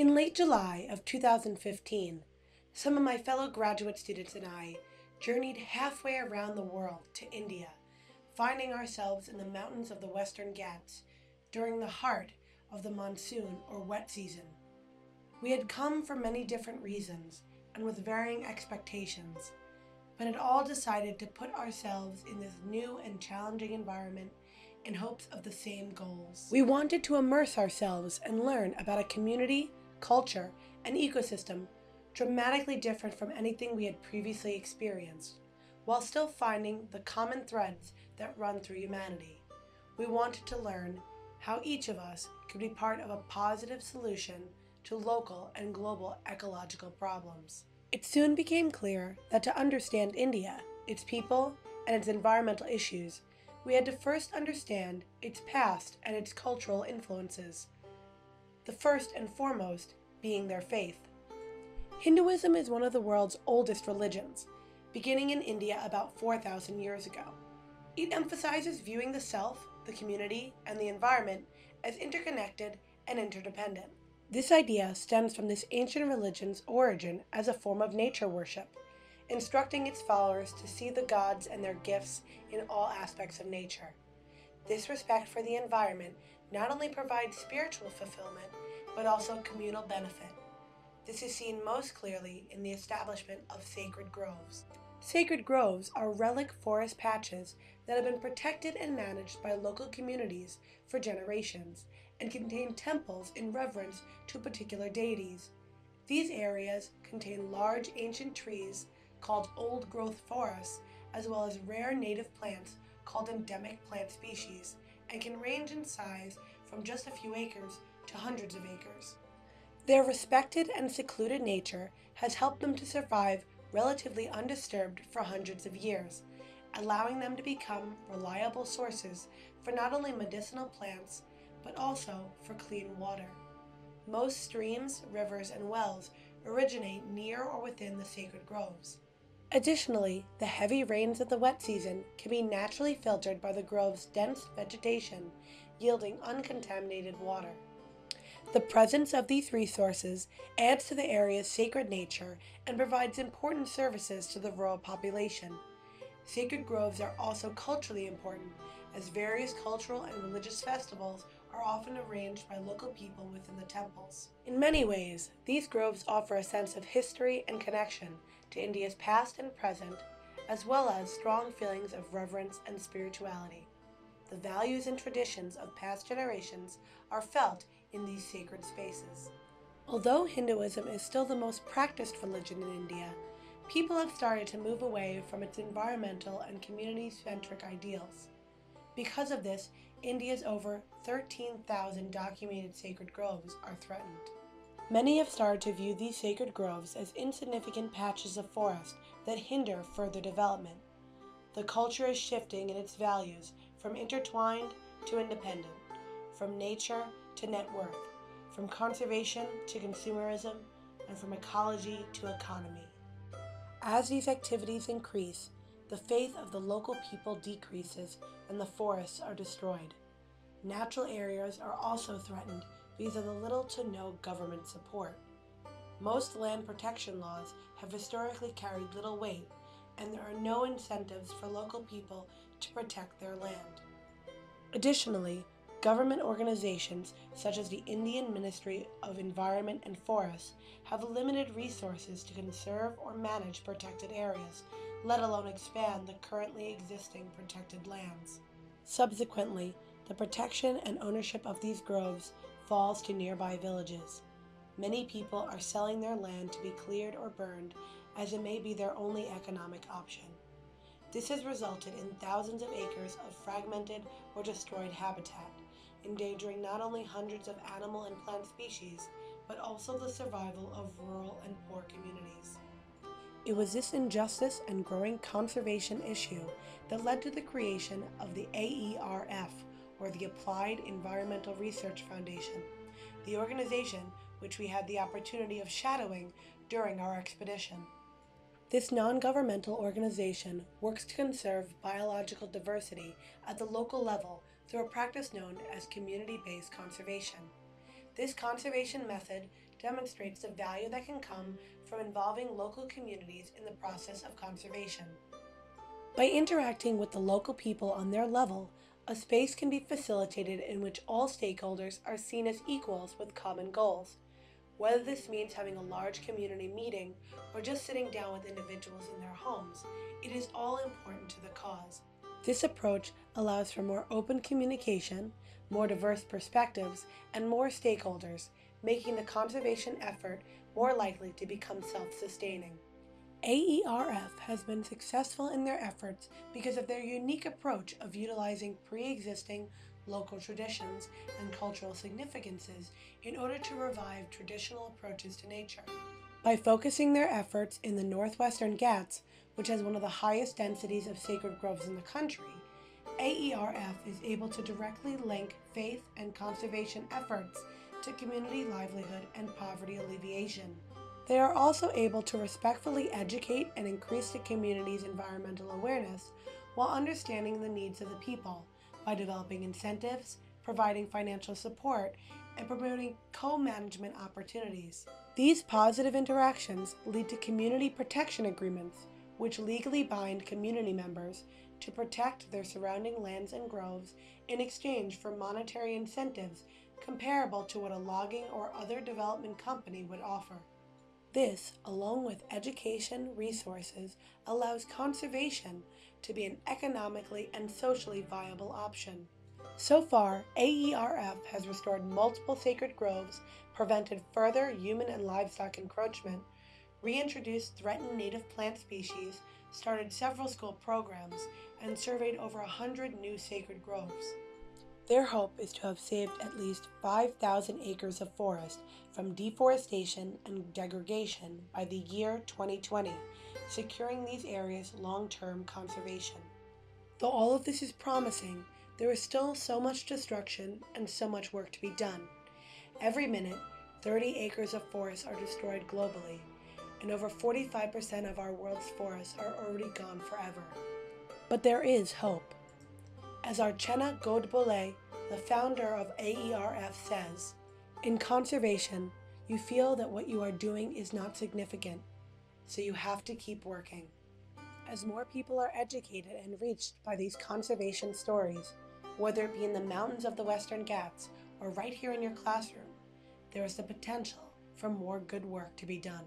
In late July of 2015, some of my fellow graduate students and I journeyed halfway around the world to India, finding ourselves in the mountains of the Western Ghats during the heart of the monsoon or wet season. We had come for many different reasons and with varying expectations, but had all decided to put ourselves in this new and challenging environment in hopes of the same goals. We wanted to immerse ourselves and learn about a community, culture, and ecosystem dramatically different from anything we had previously experienced, while still finding the common threads that run through humanity. We wanted to learn how each of us could be part of a positive solution to local and global ecological problems. It soon became clear that to understand India, its people, and its environmental issues, we had to first understand its past and its cultural influences, the first and foremost being their faith. Hinduism is one of the world's oldest religions, beginning in India about 4,000 years ago. It emphasizes viewing the self, the community, and the environment as interconnected and interdependent. This idea stems from this ancient religion's origin as a form of nature worship, instructing its followers to see the gods and their gifts in all aspects of nature. This respect for the environment not only provides spiritual fulfillment, but also communal benefit. This is seen most clearly in the establishment of sacred groves. Sacred groves are relic forest patches that have been protected and managed by local communities for generations and contain temples in reverence to particular deities. These areas contain large ancient trees called old-growth forests, as well as rare native plants called endemic plant species, and can range in size from just a few acres to hundreds of acres. Their respected and secluded nature has helped them to survive relatively undisturbed for hundreds of years, allowing them to become reliable sources for not only medicinal plants, but also for clean water. Most streams, rivers, and wells originate near or within the sacred groves. Additionally, the heavy rains of the wet season can be naturally filtered by the grove's dense vegetation, yielding uncontaminated water. The presence of these resources adds to the area's sacred nature and provides important services to the rural population. Sacred groves are also culturally important, as various cultural and religious festivals are often arranged by local people within the temples. In many ways, these groves offer a sense of history and connection to India's past and present, as well as strong feelings of reverence and spirituality. The values and traditions of past generations are felt in these sacred spaces. Although Hinduism is still the most practiced religion in India, people have started to move away from its environmental and community-centric ideals. Because of this, India's over 13,000 documented sacred groves are threatened. Many have started to view these sacred groves as insignificant patches of forest that hinder further development. The culture is shifting in its values from intertwined to independent, from nature to net worth, from conservation to consumerism, and from ecology to economy. As these activities increase, the faith of the local people decreases and the forests are destroyed. Natural areas are also threatened because of the little to no government support. Most land protection laws have historically carried little weight, and there are no incentives for local people to protect their land. Additionally, government organizations such as the Indian Ministry of Environment and Forests have limited resources to conserve or manage protected areas, let alone expand the currently existing protected lands. Subsequently, the protection and ownership of these groves falls to nearby villages. Many people are selling their land to be cleared or burned, as it may be their only economic option. This has resulted in thousands of acres of fragmented or destroyed habitat, endangering not only hundreds of animal and plant species, but also the survival of rural and poor communities. It was this injustice and growing conservation issue that led to the creation of the AERF, or the Applied Environmental Research Foundation, the organization which we had the opportunity of shadowing during our expedition. This non-governmental organization works to conserve biological diversity at the local level through a practice known as community-based conservation. This conservation method demonstrates the value that can come from involving local communities in the process of conservation. By interacting with the local people on their level, a space can be facilitated in which all stakeholders are seen as equals with common goals. Whether this means having a large community meeting or just sitting down with individuals in their homes, it is all important to the cause. This approach allows for more open communication, more diverse perspectives, and more stakeholders, making the conservation effort more likely to become self-sustaining. AERF has been successful in their efforts because of their unique approach of utilizing pre-existing local traditions and cultural significances in order to revive traditional approaches to nature. By focusing their efforts in the Northwestern Ghats, which has one of the highest densities of sacred groves in the country, AERF is able to directly link faith and conservation efforts to community livelihood and poverty alleviation. They are also able to respectfully educate and increase the community's environmental awareness while understanding the needs of the people by developing incentives, providing financial support, and promoting co-management opportunities. These positive interactions lead to community protection agreements, which legally bind community members to protect their surrounding lands and groves in exchange for monetary incentives comparable to what a logging or other development company would offer. This, along with education resources, allows conservation to be an economically and socially viable option. So far, AERF has restored multiple sacred groves, prevented further human and livestock encroachment, reintroduced threatened native plant species, started several school programs, and surveyed over 100 new sacred groves. Their hope is to have saved at least 5,000 acres of forest from deforestation and degradation by the year 2020, securing these areas' long-term conservation. Though all of this is promising, there is still so much destruction and so much work to be done. Every minute, 30 acres of forest are destroyed globally, and over 45% of our world's forests are already gone forever. But there is hope. As Archana Godbole, the founder of AERF, says, "In conservation, you feel that what you are doing is not significant, so you have to keep working." As more people are educated and reached by these conservation stories, whether it be in the mountains of the Western Ghats or right here in your classroom, there is the potential for more good work to be done.